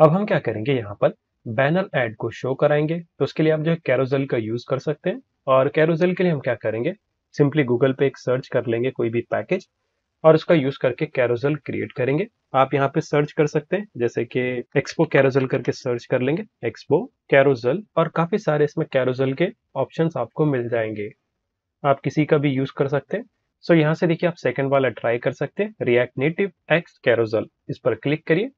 अब हम क्या करेंगे, यहाँ पर बैनर ऐड को शो कराएंगे, तो उसके लिए आप जो है कैरोसेल का यूज कर सकते हैं। और कैरोसेल के लिए हम क्या करेंगे, सिंपली गूगल पे एक सर्च कर लेंगे कोई भी पैकेज और उसका यूज करके कैरोसेल क्रिएट करेंगे। आप यहाँ पे सर्च कर सकते हैं, जैसे कि एक्सपो कैरोसेल करके सर्च कर लेंगे, एक्सपो कैरोसेल, और काफी सारे इसमें कैरोसेल के ऑप्शंस आपको मिल जाएंगे, आप किसी का भी यूज कर सकते हैं। सो यहाँ से देखिए आप सेकंड वाला ट्राई कर सकते हैं, रिएक्ट नेटिव एक्स कैरोसेल, इस पर क्लिक करिए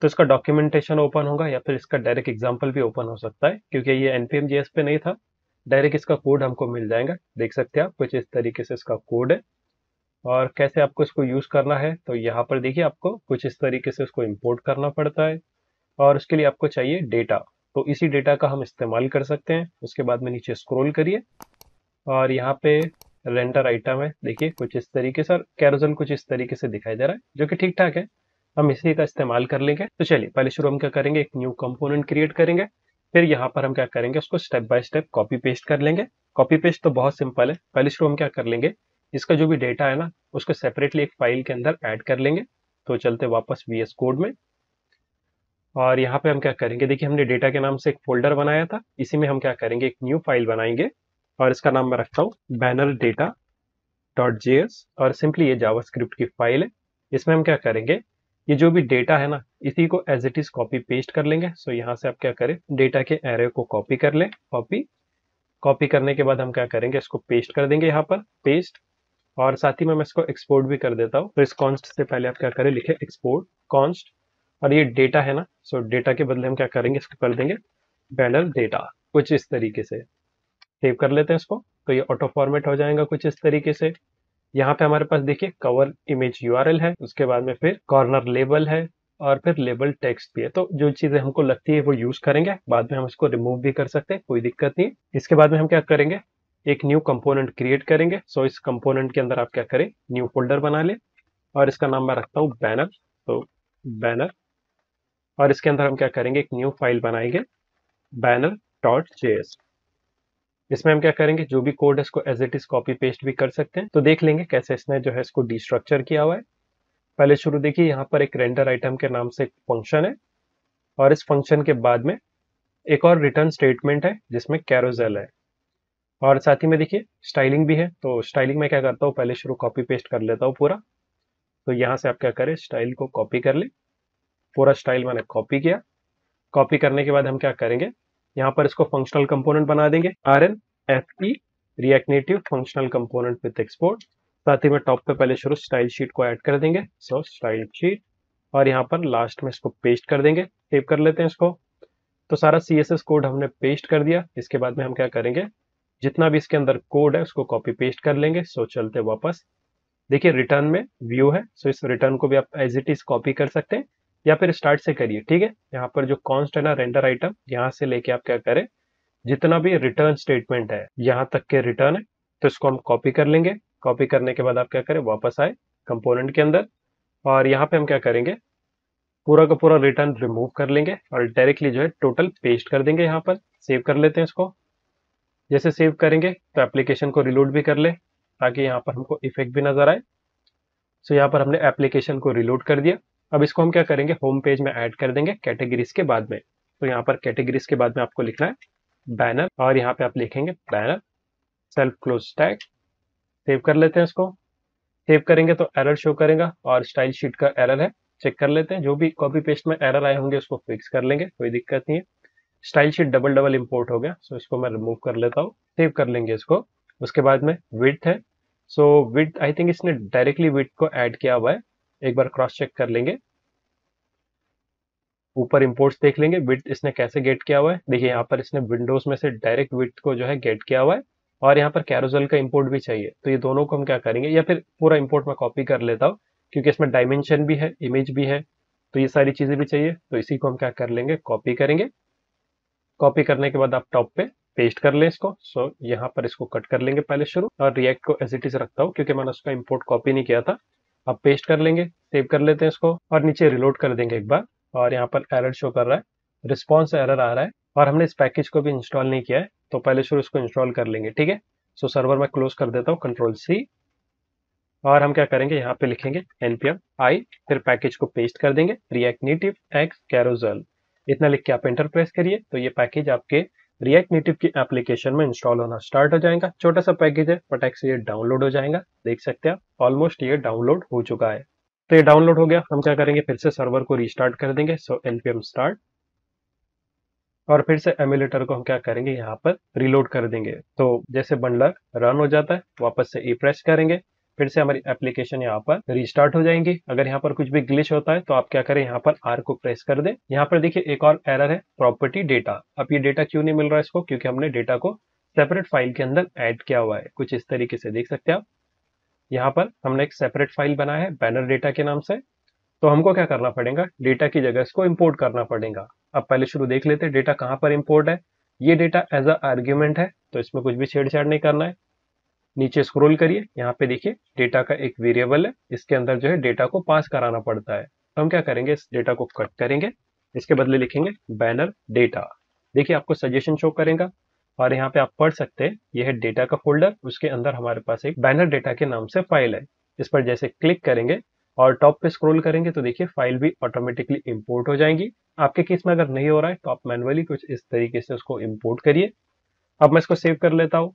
तो इसका डॉक्यूमेंटेशन ओपन होगा या फिर इसका डायरेक्ट एग्जाम्पल भी ओपन हो सकता है, क्योंकि ये एनपीएम जेएस पे नहीं था, डायरेक्ट इसका कोड हमको मिल जाएगा। देख सकते हैं आप कुछ इस तरीके से इसका कोड है और कैसे आपको इसको यूज करना है। तो यहाँ पर देखिए आपको कुछ इस तरीके से उसको इंपोर्ट करना पड़ता है और उसके लिए आपको चाहिए डेटा, तो इसी डेटा का हम इस्तेमाल कर सकते हैं। उसके बाद में नीचे स्क्रॉल करिए और यहाँ पे रेंडर आइटम है, देखिए कुछ इस तरीके से, कैरोसेल कुछ इस तरीके से दिखाई दे रहा है जो कि ठीक ठाक है, हम इसी का इस्तेमाल कर लेंगे। तो चलिए पहले शुरू हम क्या करेंगे, एक न्यू कंपोनेंट क्रिएट करेंगे, फिर यहाँ पर हम क्या करेंगे उसको step by step copy paste कर लेंगे। कॉपी पेस्ट तो बहुत सिंपल है, पहले शुरू हम क्या कर लेंगे, इसका जो भी डेटा है ना उसको सेपरेटली एक फाइल के अंदर ऐड कर लेंगे। तो चलते वापस वीएस कोड में और यहाँ पे हम क्या करेंगे, देखिए हमने डेटा के नाम से एक फोल्डर बनाया था, इसी में हम क्या करेंगे एक न्यू फाइल बनाएंगे और इसका नाम मैं रखता हूँ बैनर डेटा डॉट जेएस, और सिंपली ये जावास्क्रिप्ट की फाइल है। इसमें हम क्या करेंगे, ये जो भी डेटा है ना इसी को as it is copy paste कर लेंगे। सो यहाँ से आप क्या करें, डेटा के एरे को कॉपी कर लें, कॉपी करने के बाद हम क्या करेंगे इसको पेस्ट कर देंगे, यहाँ पर पेस्ट, और साथ ही में मैं इसको एक्सपोर्ट भी कर देता हूँ। तो इस कॉन्स्ट से पहले आप क्या करें, लिखे एक्सपोर्ट कॉन्स्ट, और ये डेटा है ना, सो डेटा के बदले हम क्या करेंगे इसको कर देंगे बैनर डेटा, कुछ इस तरीके से सेव कर लेते हैं इसको। तो ये ऑटो फॉर्मेट हो जाएगा कुछ इस तरीके से। यहाँ पे हमारे पास देखिए कवर इमेज यूआरएल है, उसके बाद में फिर कॉर्नर लेबल है और फिर लेबल टेक्स्ट भी है। तो जो चीजें हमको लगती है वो यूज करेंगे, बाद में हम इसको रिमूव भी कर सकते हैं, कोई दिक्कत नहीं। इसके बाद में हम क्या करेंगे, एक न्यू कंपोनेंट क्रिएट करेंगे। सो इस कंपोनेंट के अंदर आप क्या करें, न्यू फोल्डर बना ले और इसका नाम मैं रखता हूँ बैनर, तो बैनर, और इसके अंदर हम क्या करेंगे एक न्यू फाइल बनाएंगे बैनर डॉट जेएस। इसमें हम क्या करेंगे जो भी कोड है इसको as it is copy paste भी कर सकते हैं। तो देख लेंगे कैसे इसने जो है इसको डिस्ट्रक्चर किया हुआ है। पहले शुरू देखिए यहाँ पर एक रेंडर आइटम के नाम से एक फंक्शन है और इस फंक्शन के बाद में एक और रिटर्न स्टेटमेंट है जिसमें कैरोसेल है, और साथ ही में देखिए स्टाइलिंग भी है। तो स्टाइलिंग में क्या करता हूँ, पहले शुरू कॉपी पेस्ट कर लेता हूँ पूरा। तो यहाँ से आप क्या करें स्टाइल को कॉपी कर ले, पूरा स्टाइल मैंने कॉपी किया। कॉपी करने के बाद हम क्या करेंगे, यहाँ पर इसको फंक्शनल कंपोनेंट बना देंगे, RNFE react native functional component with export. साथ ही में टॉप पे पहले शुरू स्टाइल शीट को ऐड कर देंगे, सो स्टाइल शीट, और यहाँ पर लास्ट में इसको पेस्ट कर देंगे। सेव कर लेते हैं इसको। तो सारा CSS कोड हमने पेस्ट कर दिया। इसके बाद में हम क्या करेंगे, जितना भी इसके अंदर कोड है उसको कॉपी पेस्ट कर लेंगे। सो चलते वापस देखिए रिटर्न में व्यू है, सो इस रिटर्न को भी आप एज इट इज कॉपी कर सकते हैं या फिर स्टार्ट से करिए, ठीक है। यहाँ पर जो कॉन्स्ट है ना रेंडर आइटम, यहाँ से लेके आप क्या करें जितना भी रिटर्न स्टेटमेंट है यहाँ तक के रिटर्न है, तो इसको हम कॉपी कर लेंगे। कॉपी करने के बाद आप क्या करें वापस आए कंपोनेंट के अंदर और यहाँ पे हम क्या करेंगे पूरा का पूरा रिटर्न रिमूव कर लेंगे और डायरेक्टली जो है टोटल पेस्ट कर देंगे। यहाँ पर सेव कर लेते हैं इसको। जैसे सेव करेंगे तो एप्लीकेशन को रिलोड भी कर ले ताकि यहाँ पर हमको इफेक्ट भी नजर आए। सो यहाँ पर हमने एप्लीकेशन को रिलोड कर दिया। अब इसको हम क्या करेंगे होम पेज में ऐड कर देंगे कैटेगरीज के बाद में। तो यहाँ पर कैटेगरीज के बाद में आपको लिखना है बैनर और यहाँ पे आप लिखेंगे banner self close tag. Save कर लेते हैं इसको। सेव करेंगे तो एरर शो करेगा और स्टाइल शीट का एरर है, चेक कर लेते हैं। जो भी कॉपी पेस्ट में एरर आए होंगे उसको फिक्स कर लेंगे, कोई दिक्कत नहीं है। स्टाइल शीट डबल इम्पोर्ट हो गया, सो इसको मैं रिमूव कर लेता हूँ। सेव कर लेंगे इसको। उसके बाद में विड्थ है, सो विड्थ आई थिंक इसने डायरेक्टली विड्थ को ऐड किया हुआ है, एक बार क्रॉस चेक कर लेंगे। ऊपर इंपोर्ट्स देख लेंगे विड्थ इसने कैसे गेट किया हुआ है। देखिए यहाँ पर इसने विंडोज में से डायरेक्ट विड्थ को जो है गेट किया हुआ है और यहाँ पर कैरोसेल का इंपोर्ट भी चाहिए। तो ये दोनों को हम क्या करेंगे या फिर पूरा इंपोर्ट में कॉपी कर लेता हूँ क्योंकि इसमें डायमेंशन भी है इमेज भी है, तो ये सारी चीजें भी चाहिए। तो इसी को हम क्या कर लेंगे कॉपी करेंगे। कॉपी करने के बाद आप टॉप पे पेस्ट कर लें इसको। सो यहाँ पर इसको कट कर लेंगे पहले शुरू और रिएक्ट को एज इट इज रखता हूँ क्योंकि मैंने उसका इंपोर्ट कॉपी नहीं किया था। अब पेस्ट कर लेंगे। सेव कर लेते हैं इसको और नीचे रिलोड कर देंगे एक बार। और यहाँ पर एरर शो कर रहा है, रिस्पॉन्स एरर आ रहा है और हमने इस पैकेज को भी इंस्टॉल नहीं किया है, तो पहले शुरू इसको इंस्टॉल कर लेंगे, ठीक है। सो सर्वर में क्लोज कर देता हूँ, कंट्रोल C। और हम क्या करेंगे, यहाँ पे लिखेंगे npm i, फिर पैकेज को पेस्ट कर देंगे react native x carousel। इतना लिख के आप एंटर प्रेस करिए तो ये पैकेज आपके React Native की एप्लीकेशन में इंस्टॉल होना स्टार्ट हो जाएगा। छोटा सा पैकेज है फटाक से ये डाउनलोड हो जाएगा, देख सकते हैं आप ऑलमोस्ट ये डाउनलोड हो चुका है। तो ये डाउनलोड हो गया, हम क्या करेंगे फिर से सर्वर को रिस्टार्ट कर देंगे, सो npm start, और फिर से एमुलेटर को हम क्या करेंगे यहाँ पर रिलोड कर देंगे। तो जैसे बंडलर रन हो जाता है वापस से ई प्रेस करेंगे, फिर से हमारी एप्लीकेशन यहाँ पर रिस्टार्ट हो जाएंगी। अगर यहाँ पर कुछ भी ग्लिच होता है तो आप क्या करें, यहाँ पर आर को प्रेस कर दें। यहाँ पर देखिए एक और एरर है, प्रॉपर्टी डेटा। अब ये डेटा क्यों नहीं मिल रहा है इसको, क्योंकि हमने डेटा को सेपरेट फाइल के अंदर ऐड किया हुआ है। कुछ इस तरीके से देख सकते हैं आप, यहाँ पर हमने एक सेपरेट फाइल बनाया है बैनर डेटा के नाम से। तो हमको क्या करना पड़ेगा, डेटा की जगह इसको इम्पोर्ट करना पड़ेगा। अब पहले शुरू देख लेते हैं डेटा कहाँ पर इम्पोर्ट है। ये डेटा एज अ आर्ग्यूमेंट है, तो इसमें कुछ भी छेड़छाड़ नहीं करना है। नीचे स्क्रॉल करिए, यहाँ पे देखिए डेटा का एक वेरिएबल है, इसके अंदर जो है डेटा को पास कराना पड़ता है। तो हम क्या करेंगे, इस डेटा को कट करेंगे, इसके बदले लिखेंगे बैनर डेटा। देखिए आपको सजेशन शो करेगा और यहाँ पे आप पढ़ सकते हैं, यह है डेटा का फोल्डर, उसके अंदर हमारे पास एक बैनर डेटा के नाम से फाइल है। इस पर जैसे क्लिक करेंगे और टॉप पे स्क्रॉल करेंगे तो देखिए फाइल भी ऑटोमेटिकली इंपोर्ट हो जाएंगी। आपके केस में अगर नहीं हो रहा है तो आप मैन्युअली कुछ इस तरीके से उसको इंपोर्ट करिए। अब मैं इसको सेव कर लेता हूँ,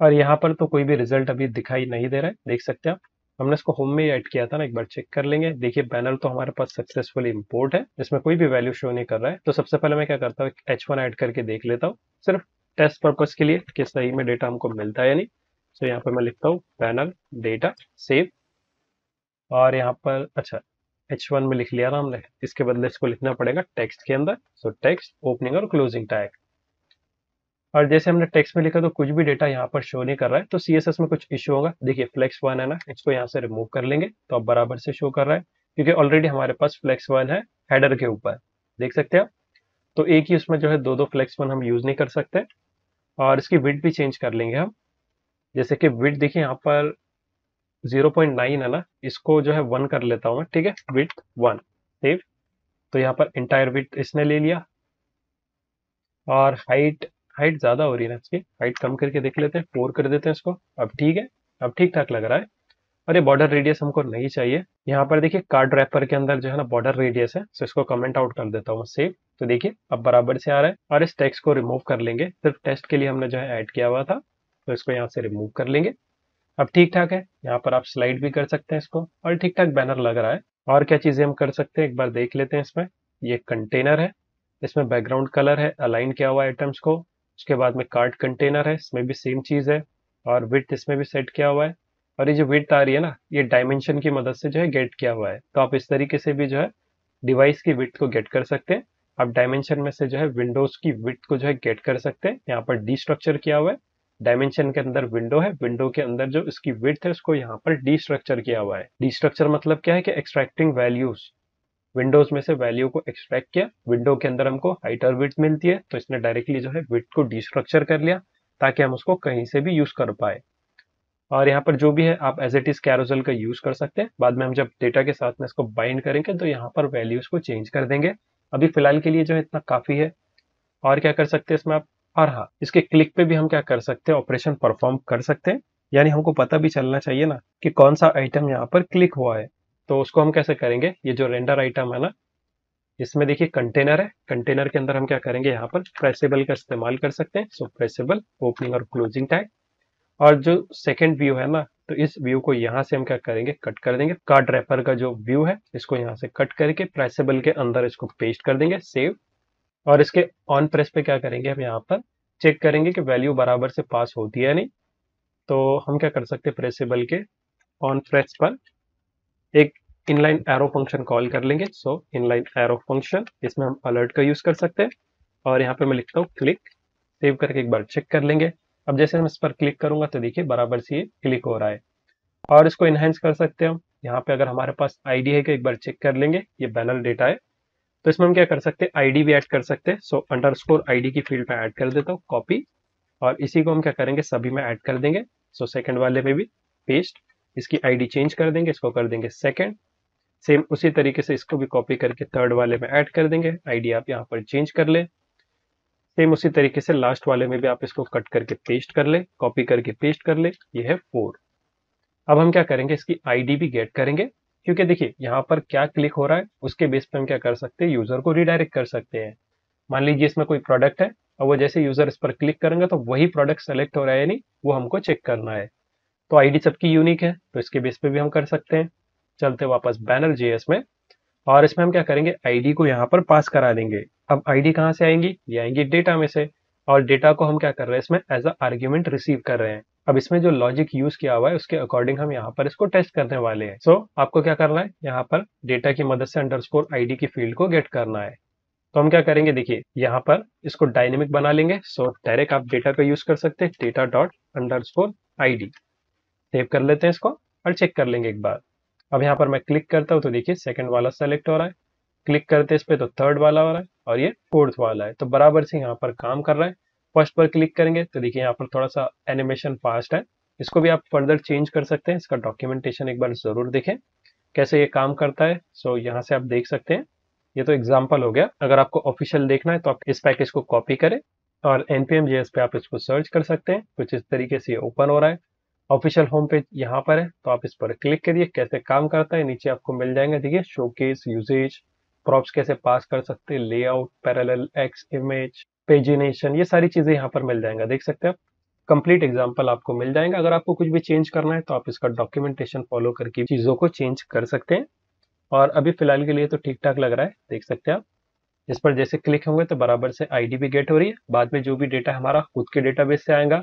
और यहाँ पर तो कोई भी रिजल्ट अभी दिखाई नहीं दे रहा है, देख सकते हैं आप। हमने इसको होम में ऐड किया था ना, एक बार चेक कर लेंगे। देखिए बैनर तो हमारे पास सक्सेसफुली इंपोर्ट है, इसमें कोई भी वैल्यू शो नहीं कर रहा है। तो सबसे पहले मैं क्या करता हूँ, H1 ऐड करके देख लेता हूँ सिर्फ टेस्ट पर्पज के लिए कि सही में डेटा हमको मिलता है या नहीं। तो यहाँ पर मैं लिखता हूँ बैनर डेटा सेव, और यहाँ पर अच्छा H1 में लिख लिया ना हमने, इसके बदले इसको लिखना पड़ेगा टेक्स्ट के अंदर। सो टेक्स्ट ओपनिंग और क्लोजिंग टैग, और जैसे हमने टेक्स्ट में लिखा तो कुछ भी डेटा यहाँ पर शो नहीं कर रहा है। तो CSS में कुछ इश्यू होगा, देखिए फ्लेक्स 1 है ना, इसको यहाँ से रिमूव कर लेंगे तो अब बराबर से शो कर रहा है, क्योंकि ऑलरेडी हमारे पास फ्लेक्स 1 है हेडर के ऊपर, देख सकते हैं आप। तो एक ही उसमें जो है दो फ्लेक्स 1 हम यूज नहीं कर सकते, और इसकी विड्थ भी चेंज कर लेंगे हम। जैसे कि विड्थ देखिए यहाँ पर 0.9 है ना, इसको जो है 1 कर लेता हूँ, ठीक है, विड्थ 1 सेव। तो यहाँ पर इंटायर विड्थ इसने ले लिया, और हाइट ज़्यादा हो रही है ना इसकी, हाइट कम करके देख लेते हैं, 4 कर देते हैं इसको। अब ठीक है, अब ठीक ठाक लग रहा है। और ये बॉर्डर रेडियस हमको नहीं चाहिए। यहाँ पर देखिए कार्ड रैपर के अंदर जो है ना बॉर्डर रेडियस है, तो इसको कमेंट आउट कर देता हूँ सेव। तो देखिए अब बराबर से आ रहा है, और इस टेक्स्ट को रिमूव कर लेंगे, सिर्फ टेस्ट के लिए हमने जो है ऐड किया हुआ था, तो इसको यहाँ से रिमूव कर लेंगे। अब ठीक ठाक है, यहाँ पर आप स्लाइड भी कर सकते हैं इसको, और ठीक ठाक बैनर लग रहा है। और क्या चीज़ें हम कर सकते हैं एक बार देख लेते हैं। इसमें ये कंटेनर है, इसमें बैकग्राउंड कलर है, अलाइन किया हुआ आइटम्स को। उसके बाद में कार्ट कंटेनर है, इसमें भी सेम चीज़ है, और विड्थ इसमें भी सेट किया हुआ है। और ये जो विड्थ आ रही है ना, ये डायमेंशन की मदद से जो है गेट किया हुआ है। तो आप इस तरीके से भी जो है डिवाइस की विड्थ को गेट कर सकते हैं। आप डायमेंशन में से जो है विंडोज़ की विड्थ को जो है गेट कर सकते हैं। यहाँ पर डी स्ट्रक्चर किया हुआ है, डायमेंशन के अंदर विंडो है, विंडो के अंदर जो इसकी विड्थ है उसको यहाँ पर डी स्ट्रक्चर किया हुआ है। डी स्ट्रक्चर मतलब क्या है कि एक्सट्रैक्टिंग वैल्यूज, विंडोज में से वैल्यू को एक्सट्रैक्ट किया। विंडो के अंदर हमको हाइट और विड्थ मिलती है, तो इसने डायरेक्टली जो है विड्थ को डिस्ट्रक्चर कर लिया ताकि हम उसको कहीं से भी यूज कर पाए। और यहाँ पर जो भी है आप एज इट इज कैरोसेल का यूज कर सकते हैं। बाद में हम जब डेटा के साथ में इसको बाइंड करेंगे तो यहाँ पर वैल्यूज को चेंज कर देंगे। अभी फिलहाल के लिए जो है इतना काफी है। और क्या कर सकते हैं इसमें आप, और हाँ इसके क्लिक पे भी हम क्या कर सकते हैं, ऑपरेशन परफॉर्म कर सकते हैं। यानी हमको पता भी चलना चाहिए ना कि कौन सा आइटम यहाँ पर क्लिक हुआ है। तो उसको हम कैसे करेंगे, ये जो रेंडर आइटम है ना, इसमें देखिए कंटेनर है, कंटेनर के अंदर हम क्या करेंगे यहाँ पर प्रेसेबल का इस्तेमाल कर सकते हैं। सो प्रेसेबल ओपनिंग और क्लोजिंग टैग, और जो सेकंड व्यू है ना, तो इस व्यू को यहाँ से हम क्या करेंगे कट कर देंगे। कार्ड रैपर का जो व्यू है इसको यहाँ से कट करके प्रेसेबल के अंदर इसको पेस्ट कर देंगे सेव। और इसके ऑन प्रेस पे क्या करेंगे, हम यहाँ पर चेक करेंगे कि वैल्यू बराबर से पास होती है नहीं। तो हम क्या कर सकते हैं, प्रेसेबल के ऑन प्रेस पर एक इनलाइन एरो फंक्शन कॉल कर लेंगे। सो इनलाइन एरो फंक्शन, इसमें हम अलर्ट का यूज कर सकते हैं। और यहाँ पे मैं लिखता हूँ क्लिक, सेव करके एक बार चेक कर लेंगे। अब जैसे हम इस पर क्लिक करूंगा तो देखिए बराबर से ये क्लिक हो रहा है। और इसको इनहेंस कर सकते हैं हम, यहाँ पे अगर हमारे पास आईडी है कि एक बार चेक कर लेंगे। ये बैनर डेटा है तो इसमें हम क्या कर सकते हैं, आईडी भी ऐड कर सकते हैं। सो अंडरस्कोर आईडी की फील्ड में ऐड कर देता हूँ कॉपी, और इसी को हम क्या करेंगे सभी में ऐड कर देंगे। सो सेकंड वाले में भी पेस्ट, इसकी आईडी चेंज कर देंगे, इसको कर देंगे सेकंड। सेम उसी तरीके से इसको भी कॉपी करके थर्ड वाले में ऐड कर देंगे, आईडी आप यहाँ पर चेंज कर ले। सेम उसी तरीके से लास्ट वाले में भी आप इसको कट करके पेस्ट कर ले, कॉपी करके पेस्ट कर ले। ये है 4। अब हम क्या करेंगे, इसकी आईडी भी गेट करेंगे, क्योंकि देखिए यहाँ पर क्या क्लिक हो रहा है उसके बेस पे हम क्या कर सकते हैं, यूजर को रिडायरेक्ट कर सकते हैं। मान लीजिए इसमें कोई प्रोडक्ट है और वो जैसे यूजर इस पर क्लिक करेंगे तो वही प्रोडक्ट सेलेक्ट हो रहा है या नहीं वो हमको चेक करना है। तो आईडी सबकी यूनिक है तो इसके बेस पे भी हम कर सकते हैं। चलते वापस बैनर जेएस में और इसमें हम क्या करेंगे, आईडी को यहाँ पर पास करा देंगे। अब आईडी कहाँ से आएंगी, ये आएंगी डेटा में से, और डेटा को हम क्या कर रहे हैं इसमें एज अ आर्ग्यूमेंट रिसीव कर रहे हैं। अब इसमें जो लॉजिक यूज किया हुआ है उसके अकॉर्डिंग हम यहाँ पर इसको टेस्ट करने वाले हैं। सो आपको क्या करना है, यहाँ पर डेटा की मदद से अंडरस्कोर आईडी की फील्ड को गेट करना है। तो हम क्या करेंगे, देखिए यहाँ पर इसको डायनेमिक बना लेंगे। सो डायरेक्ट आप डेटा का यूज कर सकते हैं, data dot underscore ID. Save कर लेते हैं इसको और चेक कर लेंगे एक बार। अब यहाँ पर मैं क्लिक करता हूँ तो देखिए सेकंड वाला सेलेक्ट हो रहा है, क्लिक करते इस पे तो थर्ड वाला हो रहा है और ये फोर्थ वाला है। तो बराबर से यहाँ पर काम कर रहा है। फर्स्ट पर क्लिक करेंगे तो देखिए यहाँ पर थोड़ा सा एनिमेशन फास्ट है, इसको भी आप फर्दर चेंज कर सकते हैं। इसका डॉक्यूमेंटेशन एक बार जरूर देखें कैसे ये काम करता है। सो यहाँ से आप देख सकते हैं, ये तो एग्जाम्पल हो गया। अगर आपको ऑफिशियल देखना है तो आप इस पैकेज को कॉपी करें और npm.js पे आप इसको सर्च कर सकते हैं। कुछ इस तरीके से ओपन हो रहा है, ऑफिशियल होम पेज यहाँ पर है तो आप इस पर क्लिक करिए। कैसे काम करता है नीचे आपको मिल जाएंगे, देखिए शोकेस, यूजेज, प्रॉप्स कैसे पास कर सकते हैं, layout, parallel, X, image, pagination, ये सारी चीजें यहाँ पर मिल जाएंगे। देख सकते हैं आप, कंप्लीट एग्जाम्पल आपको मिल जाएगा। अगर आपको कुछ भी चेंज करना है तो आप इसका डॉक्यूमेंटेशन फॉलो करके चीजों को चेंज कर सकते हैं। और अभी फिलहाल के लिए तो ठीक ठाक लग रहा है। देख सकते हैं आप, इस पर जैसे क्लिक होंगे तो बराबर से आईडी भी गेट हो रही है। बाद में जो भी डेटा हमारा खुद के डेटाबेस से आएगा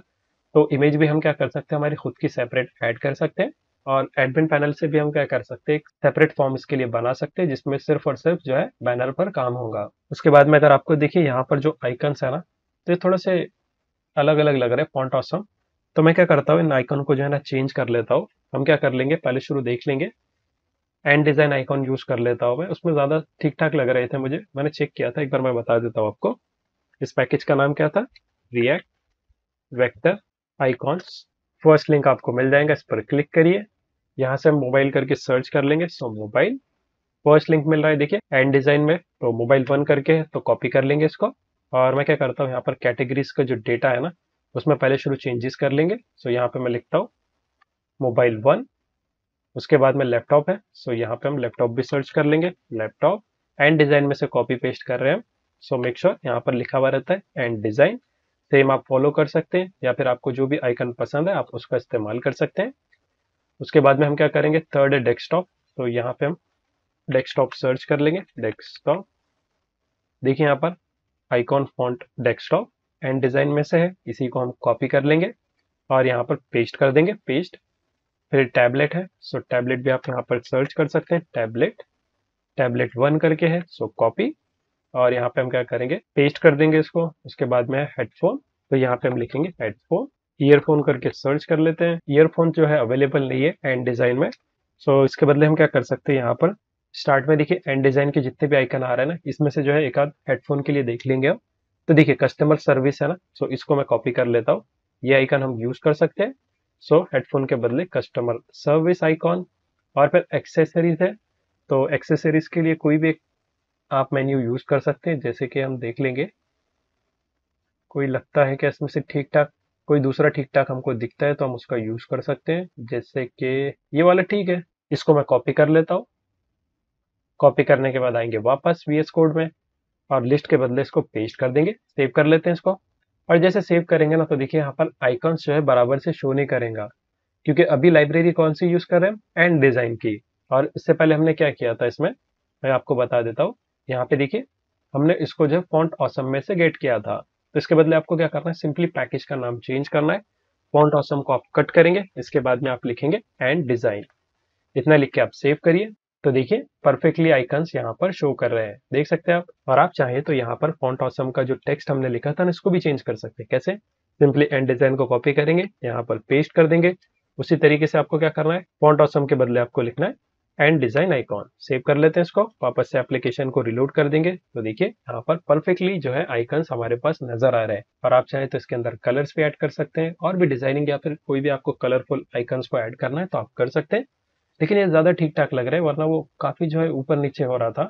तो इमेज भी हम क्या कर सकते हैं, हमारी खुद की सेपरेट ऐड कर सकते हैं। और एडमिन पैनल से भी हम क्या कर सकते हैं, एक सेपरेट फॉर्म इसके लिए बना सकते हैं जिसमें सिर्फ और सिर्फ जो है बैनर पर काम होगा। उसके बाद में अगर आपको देखिए यहाँ पर जो आइकन्स है ना, तो ये थोड़े से अलग अलग लग रहे हैं फॉन्ट ऑसम। तो मैं क्या करता हूँ, इन आइकन को जो है ना चेंज कर लेता हूँ। हम क्या कर लेंगे, पहले शुरू देख लेंगे, एंट डिजाइन आइकॉन यूज कर लेता हूँ मैं। उसमें ज्यादा ठीक ठाक लग रहे थे मुझे, मैंने चेक किया था एक बार। मैं बता देता हूँ आपको, इस पैकेज का नाम क्या था, react vector icons. First link आपको मिल जाएगा, इस पर क्लिक करिए। यहाँ से हम मोबाइल करके सर्च कर लेंगे। सो मोबाइल फर्स्ट लिंक मिल रहा है देखिए एंड डिजाइन में, तो मोबाइल वन करके तो कॉपी कर लेंगे इसको। और मैं क्या करता हूँ, यहाँ पर कैटेगरीज का जो डेटा है ना उसमें पहले शुरू चेंजेस कर लेंगे। सो यहाँ पे मैं लिखता हूँ मोबाइल वन, उसके बाद में लैपटॉप है। सो यहाँ पे हम लैपटॉप भी सर्च कर लेंगे, लैपटॉप एंड डिजाइन में से कॉपी पेस्ट कर रहे हैं हम। सो मेक श्योर यहाँ पर लिखा हुआ रहता है एंड डिजाइन, सेम आप फॉलो कर सकते हैं या फिर आपको जो भी आइकन पसंद है आप उसका इस्तेमाल कर सकते हैं। उसके बाद में हम क्या करेंगे, थर्ड है डेस्कटॉप। तो यहाँ पे हम डेस्कटॉप सर्च कर लेंगे, डेस्कटॉप। देखिए यहाँ पर icon font desktop Ant Design में से है, इसी को हम कॉपी कर लेंगे और यहाँ पर पेस्ट कर देंगे, पेस्ट। फिर टैबलेट है, सो टैबलेट भी आप यहाँ पर सर्च कर सकते हैं, टैबलेट, टैबलेट वन करके है। सो कॉपी और यहाँ पे हम क्या करेंगे, पेस्ट कर देंगे इसको। उसके बाद में हेडफोन, तो यहाँ पे हम लिखेंगे हेडफोन, ईयरफोन करके सर्च कर लेते हैं। ईयरफोन जो है अवेलेबल नहीं है एंड डिजाइन में। सो इसके बदले हम क्या कर सकते हैं, यहाँ पर स्टार्ट में देखिए एंड डिजाइन के जितने भी आइकन आ रहे हैं ना इसमें से जो है एक आध हेडफोन के लिए देख लेंगे हम। तो देखिए कस्टमर सर्विस है ना, सो इसको मैं कॉपी कर लेता हूँ, ये आइकन हम यूज कर सकते हैं। सो हेडफोन के बदले कस्टमर सर्विस आइकॉन। और फिर एक्सेसरीज है, तो एक्सेसरीज के लिए कोई भी एक आप मेन्यू यूज कर सकते हैं। जैसे कि हम देख लेंगे, कोई लगता है कि इसमें से ठीक ठाक कोई दूसरा ठीक ठाक हमको दिखता है तो हम उसका यूज कर सकते हैं। जैसे कि ये वाला ठीक है, इसको मैं कॉपी कर लेता हूँ। कॉपी करने के बाद आएंगे वापस VS कोड में और लिस्ट के बदले इसको पेस्ट कर देंगे। सेव कर लेते हैं इसको। और जैसे सेव करेंगे ना तो देखिए यहाँ पर आइकन्स जो है बराबर से शो नहीं करेगा, क्योंकि अभी लाइब्रेरी कौन सी यूज कर रहे हैं, एंड डिजाइन की। और इससे पहले हमने क्या किया था इसमें, मैं आपको बता देता हूँ। यहाँ पे देखिए हमने इसको जो है फॉन्ट ऑसम में से गेट किया था, तो इसके बदले आपको क्या करना है, सिंपली पैकेज का नाम चेंज करना है। फॉन्ट ऑसम को आप कट करेंगे, इसके बाद में आप लिखेंगे एंड डिजाइन, इतना लिख के आप सेव करिए। तो देखिए परफेक्टली आइकन्स यहाँ पर शो कर रहे हैं, देख सकते हैं आप। और आप चाहे तो यहाँ पर फॉन्ट ऑसम का जो टेक्स्ट हमने लिखा था ना इसको भी चेंज कर सकते हैं। कैसे, सिंपली एंड डिजाइन को कॉपी करेंगे, यहाँ पर पेस्ट कर देंगे। उसी तरीके से आपको क्या करना है, फॉन्ट ऑसम के बदले आपको लिखना है एंड डिजाइन आइकॉन। सेव कर लेते हैं इसको, वापस से एप्लीकेशन को रिलोड कर देंगे। तो देखिए यहाँ पर परफेक्टली जो है आइकन्स हमारे पास नजर आ रहे हैं। और आप चाहे तो इसके अंदर कलर्स भी ऐड कर सकते हैं, और भी डिजाइनिंग या फिर कोई भी आपको कलरफुल आइकन्स को ऐड करना है तो आप कर सकते हैं। लेकिन ये ज्यादा ठीक ठाक लग रहा है, वरना वो काफी जो है ऊपर नीचे हो रहा था।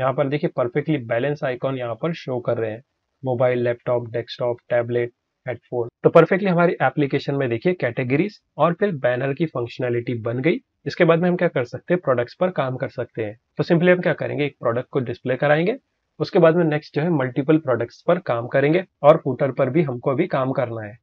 यहाँ पर देखिए परफेक्टली बैलेंस आइकॉन यहाँ पर शो कर रहे हैं, mobile, laptop, desktop, tablet, at 4। तो परफेक्टली हमारी एप्लीकेशन में देखिए कैटेगरीज और फिर बैनर की फंक्शनैलिटी बन गई। इसके बाद में हम क्या कर सकते हैं, प्रोडक्ट्स पर काम कर सकते हैं। तो सिंपली हम क्या करेंगे, एक प्रोडक्ट को डिस्प्ले कराएंगे, उसके बाद में नेक्स्ट जो है मल्टीपल प्रोडक्ट्स पर काम करेंगे और फूटर पर भी हमको अभी काम करना है।